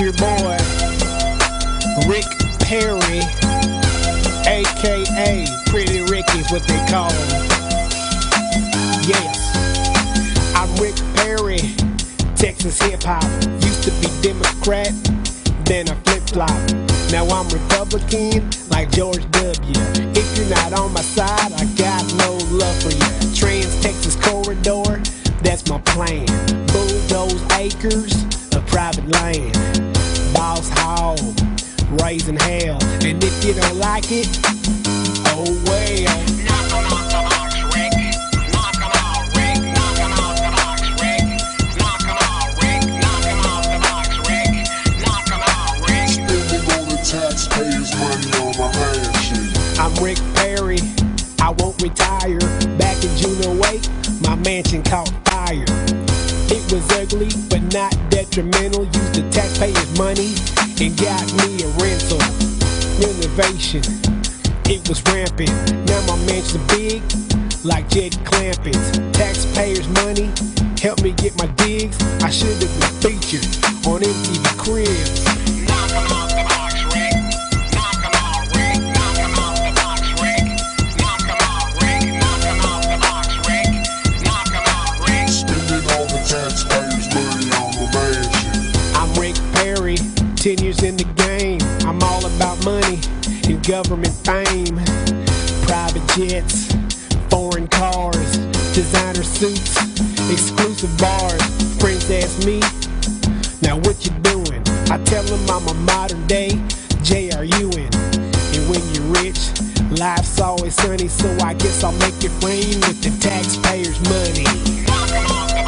It's your boy, Rick Perry, a.k.a. Pretty Ricky is what they call him. Yes, I'm Rick Perry, Texas hip-hop. Used to be Democrat, then I flip-flop. Now I'm Republican, like George W. If you're not on my side, I got no love for you. Trans Texas corridor, that's my plan. Bulldoze acres of private land. Boss hog, raising hell. And if you don't like it, oh well. Knock 'em off the box, Rick. Knock 'em off, Rick. Knock 'em off the box, Rick. Knock 'em off, Rick. Knock 'em off the box, Rick. Knock 'em off, Rick. Spending all the taxpayers' money on my handshake. I'm Rick Perry. I won't retire. Back in June '08, my mansion caught fire. It was ugly, but not detrimental. Used the taxpayers' money and got me a rental. Renovation, it was rampant. Now my mansion's big, like Jed Clampett. Taxpayers' money helped me get my digs. I should have been featured on MTV Cribs. Knock 'em off the box, Rick. Knock 'em off, Rick. Knock 'em off the box, Rick. Knock 'em off, Rick. Knock 'em off the box, Rick. Knock 'em off, Rick. Spending all the taxpayers' money on the mansion. I'm Rick Perry, 10 years in the game. I'm all about money and government fame. Private jets, foreign cars, designer suits, exclusive bars. Friends ask me, now what you doing? I tell them I'm a modern day J.R.U.N. And when you're rich, life's always sunny, so I guess I'll make it rain with the taxpayers' money.